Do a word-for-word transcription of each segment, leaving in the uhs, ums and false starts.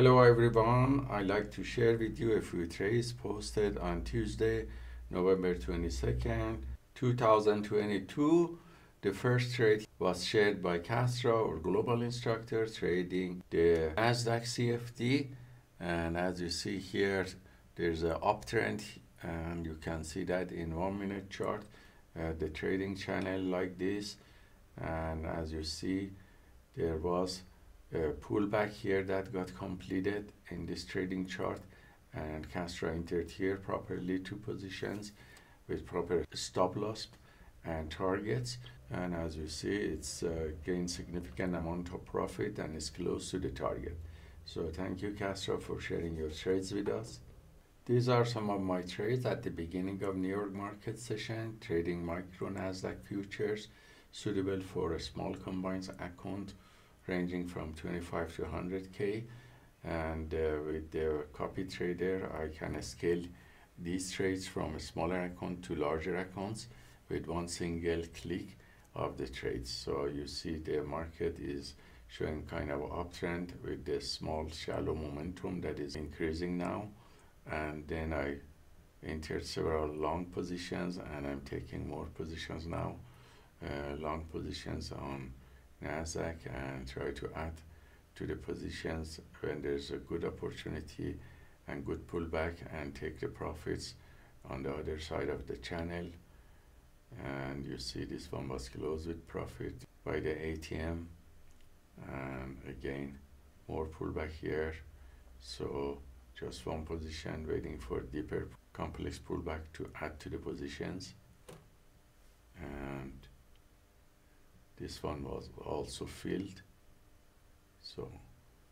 Hello everyone, I'd like to share with you a few trades posted on Tuesday, November twenty-second, two thousand twenty-two. The first trade was shared by Castro, or global instructor, trading the NASDAQ C F D, and as you see here, there's an uptrend, and you can see that in one minute chart, uh, the trading channel like this, and as you see, there was a pullback here that got completed in this trading chart, and Castro entered here properly, two positions with proper stop loss and targets, and as you see, it's uh, gained significant amount of profit and is close to the target. So thank you, Castro, for sharing your trades with us. These are some of my trades at the beginning of New York market session, trading micro NASDAQ futures suitable for a small combined account ranging from twenty-five to one hundred K, and uh, with the copy trader I can scale these trades from a smaller account to larger accounts with one single click of the trades. So you see the market is showing kind of uptrend with this small shallow momentum that is increasing now, and then I entered several long positions, and I'm taking more positions now, uh, long positions on NASDAQ, and try to add to the positions when there's a good opportunity and good pullback, and take the profits on the other side of the channel. And you see this one was closed with profit by the A T M, and again more pullback here, so just one position waiting for deeper complex pullback to add to the positions. And this one was also filled, so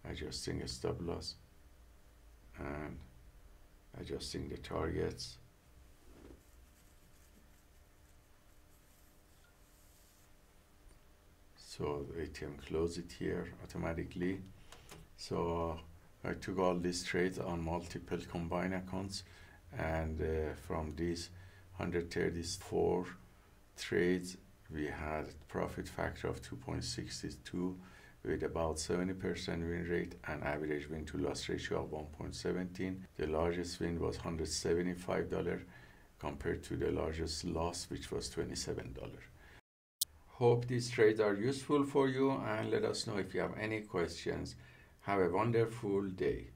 adjusting a stop loss and adjusting the targets. So the A T M closed it here automatically. So I took all these trades on multiple combined accounts, and uh, from these one hundred thirty-four trades we had profit factor of two point six two with about seventy percent win rate and average win to loss ratio of one point one seven. The largest win was one hundred seventy-five dollars compared to the largest loss, which was twenty-seven dollars. Hope these trades are useful for you, and let us know if you have any questions. Have a wonderful day.